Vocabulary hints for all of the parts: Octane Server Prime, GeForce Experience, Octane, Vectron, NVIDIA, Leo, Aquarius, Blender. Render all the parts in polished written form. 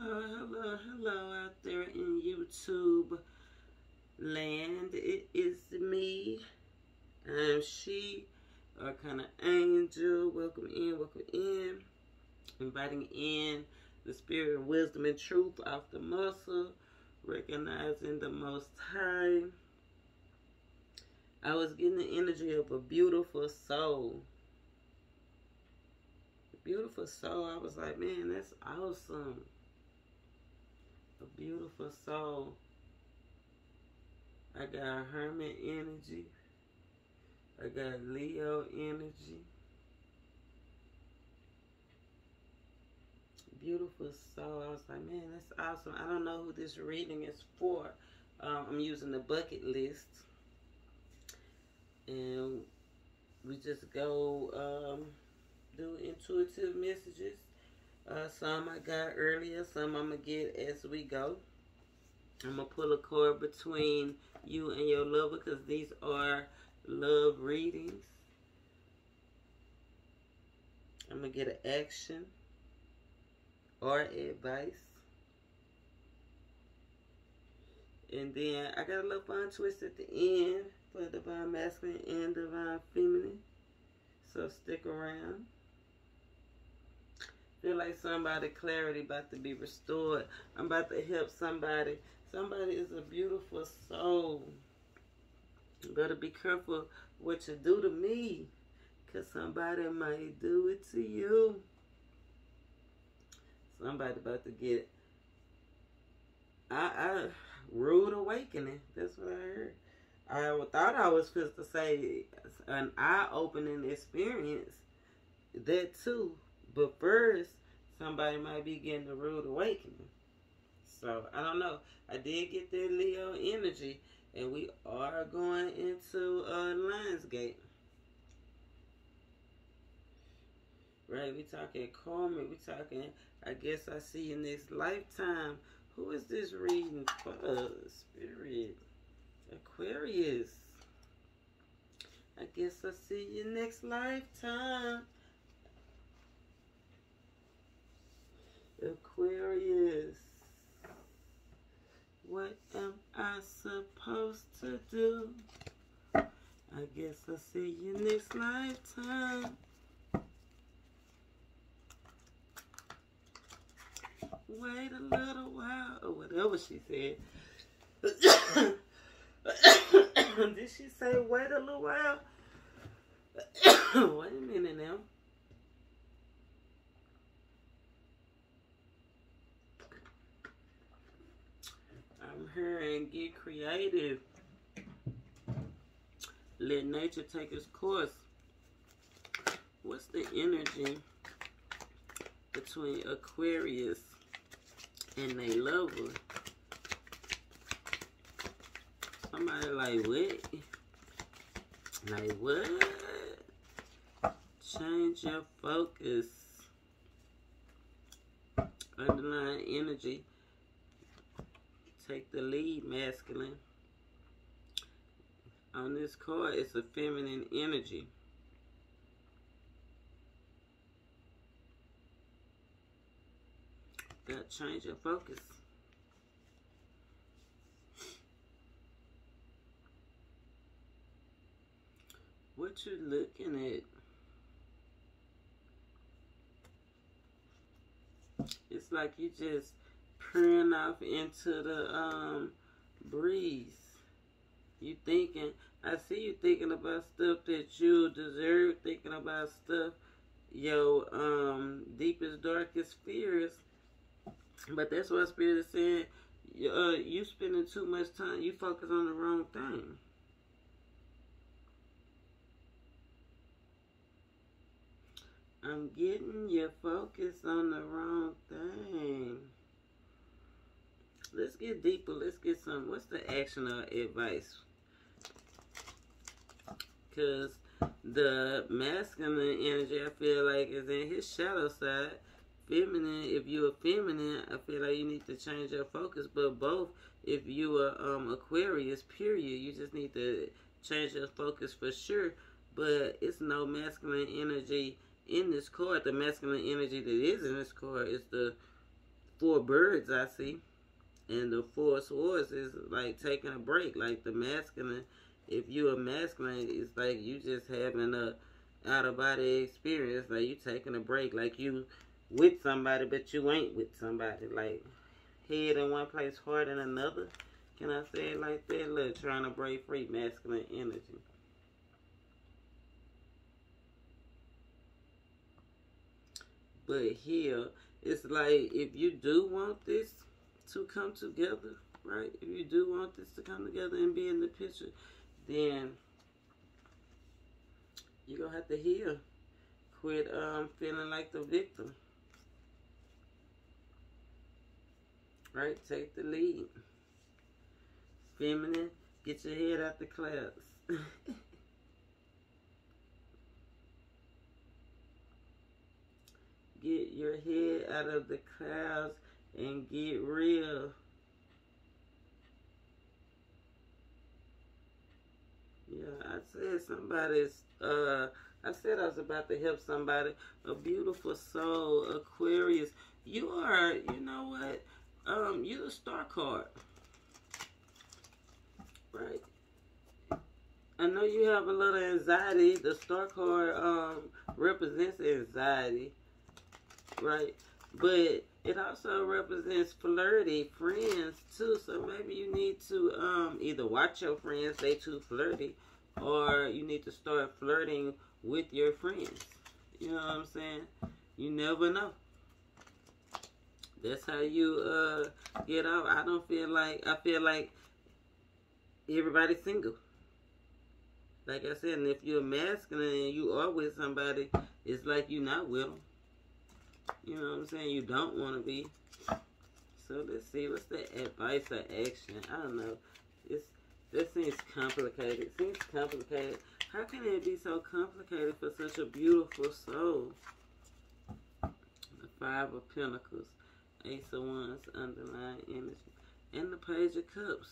Hello out there in YouTube land. It is me. I'm she, our kind of angel. Welcome in. Inviting in the spirit of wisdom and truth off the muscle. Recognizing the Most High. I was getting the energy of a beautiful soul. Beautiful soul. I was like, man, that's awesome. A beautiful soul. I got hermit energy. I got Leo energy. Beautiful soul. I was like, man, that's awesome. I don't know who this reading is for. I'm using the bucket list. And we just go... do intuitive messages. Some I got earlier, some I'm going to get as we go. I'm going to pull a cord between you and your lover because these are love readings. I'm going to get an action or advice. And then I got a little fun twist at the end for Divine Masculine and Divine Feminine. So stick around. Feel like somebody clarity about to be restored. I'm about to help somebody. Somebody is a beautiful soul. You better be careful what you do to me, because somebody might do it to you. Somebody about to get I rude awakening. That's what I heard. I thought I was supposed to say an eye-opening experience. That too. But first, somebody might be getting a rude awakening. So, I don't know. I did get that Leo energy. And we are going into Lionsgate. Right? We talking karma. We talking, I guess I see in this lifetime. Who is this reading for? Spirit. Aquarius. I guess I'll see you next lifetime. Aquarius. What am I supposed to do? I guess I'll see you next lifetime. Wait a little while. Or whatever she said. Did she say wait a little while? Wait a minute now. I'm hearing get creative. Let nature take its course. What's the energy between Aquarius and their lover? Somebody like, what? Like, what? Change your focus. Underlying energy. Take the lead, masculine. On this card, it's a feminine energy. Gotta change your focus. What you looking at? It's like you just peering off into the breeze. You thinking, I see you thinking about stuff that you deserve, thinking about stuff, your deepest, darkest fears. But that's what Spirit is saying, you spending too much time, you focus on the wrong thing. I'm getting your focus on the wrong thing. Let's get deeper. Let's get some. What's the action or advice? Because the masculine energy, I feel like, is in his shadow side. Feminine, if you're feminine, I feel like you need to change your focus. But both, if you are Aquarius, period, you just need to change your focus for sure. But it's no masculine energy in this card. The masculine energy that is in this card is the four birds I see. And the four swords is like taking a break. Like the masculine, if you're masculine, it's like you just having a out-of-body experience. Like you taking a break. Like you with somebody, but you ain't with somebody. Like head in one place, heart in another. Can I say it like that? Look, trying to break free, masculine energy. But here, it's like if you do want this to come together, right? If you do want this to come together and be in the picture, then you're going to have to heal. Quit feeling like the victim. Right? Take the lead. Feminine, get your head out the clouds. Get your head out of the clouds and get real. Yeah, I said I was about to help somebody. A beautiful soul, Aquarius. You are, you know what? You're the star card. Right? I know you have a little anxiety. The star card represents anxiety. Right? But it also represents flirty friends, too. So maybe you need to either watch your friends, they too flirty, or you need to start flirting with your friends. You know what I'm saying? You never know. That's how you get out. I feel like everybody's single. Like I said, and if you're masculine and you are with somebody, it's like you're not with them. You know what I'm saying? You don't want to be. So let's see. What's the advice or action? I don't know. This seems complicated. It seems complicated. How can it be so complicated for such a beautiful soul? The Five of Pentacles. Ace of Wands, underlying energy. And the Page of Cups.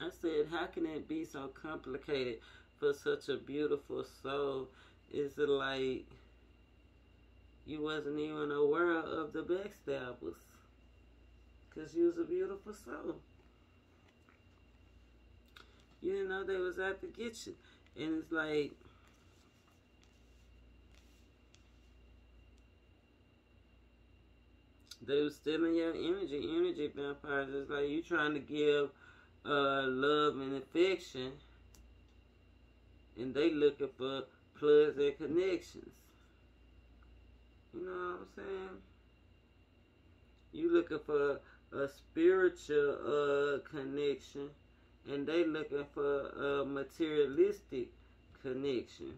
I said, how can it be so complicated for such a beautiful soul? Is it like you wasn't even aware of the backstabbers? Because you was a beautiful soul. You didn't know they was out to get you. And it's like, they was stealing your energy. Energy vampires. It's like you trying to give love and affection. And they looking for plugs and connections. You know what I'm saying? You looking for a spiritual connection, and they looking for a materialistic connection.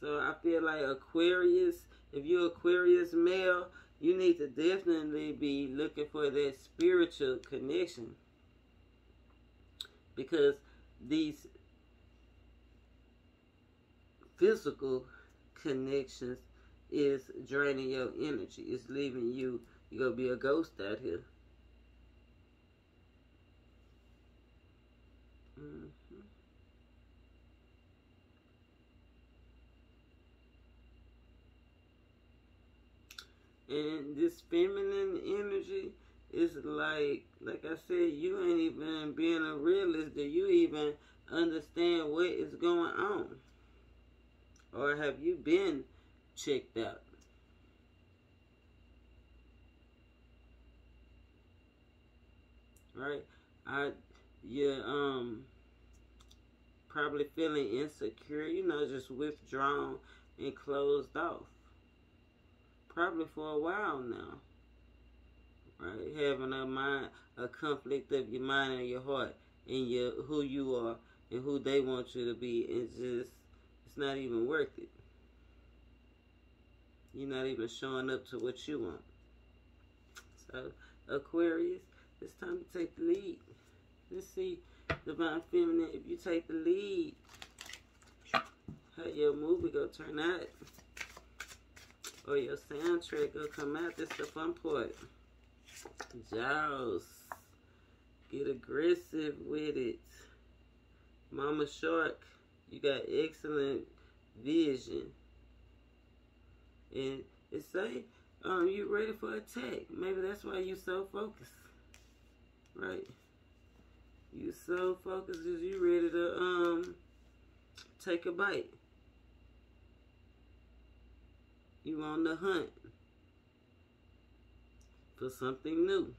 So I feel like Aquarius, if you're Aquarius male, you need to definitely be looking for that spiritual connection. Because these physical connections is draining your energy. It's leaving you. You're going to be a ghost out here. Mm-hmm. And this feminine energy is like I said, you ain't even being a realist. Do you even understand what is going on? Or have you been checked out? Right? You're probably feeling insecure, you know, just withdrawn and closed off. Probably for a while now. Right? Having a conflict of your mind and your heart and your who you are and who they want you to be. It's just not even worth it. You're not even showing up to what you want. So Aquarius, it's time to take the lead. Let's see, Divine Feminine, if you take the lead, how your movie gonna turn out, or your soundtrack gonna come out. That's the fun part. Jaws, get aggressive with it. Mama Shark, you got excellent vision. And it's saying you're ready for attack. Maybe that's why you're so focused. Right? You're so focused because you're ready to take a bite. You on the hunt for something new.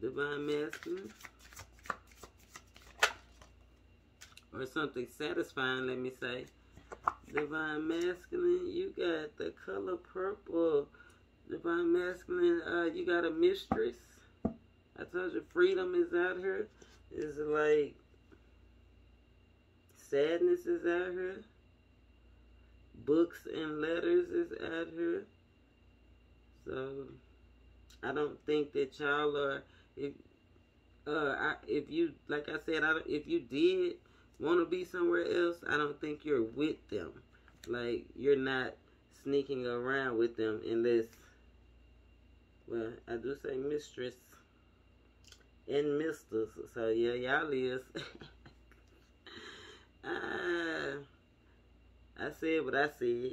Divine Masculine. Or something satisfying, let me say. Divine Masculine, you got the color purple. Divine Masculine, you got a mistress. I told you, freedom is out here. It's like sadness is out here. Books and letters is out here. So, I don't think that y'all are, if you, like I said, if you did want to be somewhere else, I don't think you're with them. Like, you're not sneaking around with them unless, well, I do say mistress and misters. So, yeah, y'all is. I said what I said.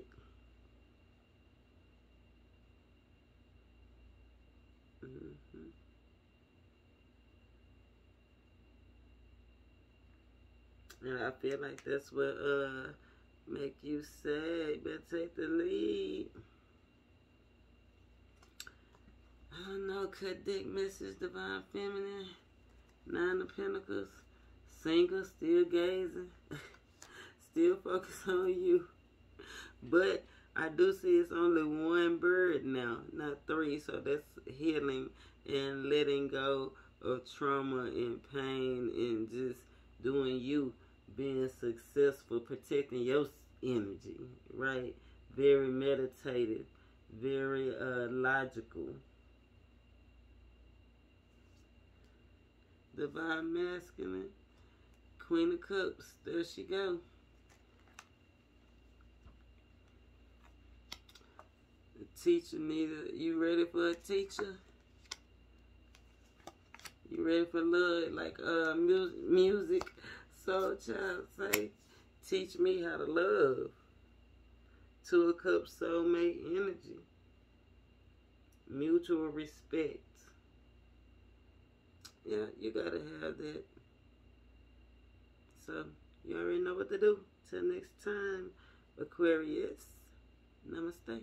And I feel like that's what make you say, but take the lead. I don't know, cut dick message, Divine Feminine, 9 of Pentacles, single, still gazing, still focused on you. But I do see it's only one bird now, not 3, so that's healing and letting go of trauma and pain and just doing you. Being successful, protecting your energy, right? Very meditative, very logical. Divine Masculine, Queen of Cups, there she go. The teacher needed, you ready for a teacher? You ready for love, like music? So, child, say, teach me how to love. 2 of Cups, soulmate energy. Mutual respect. Yeah, you gotta have that. So, you already know what to do. Till next time, Aquarius. Namaste.